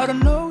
I don't know.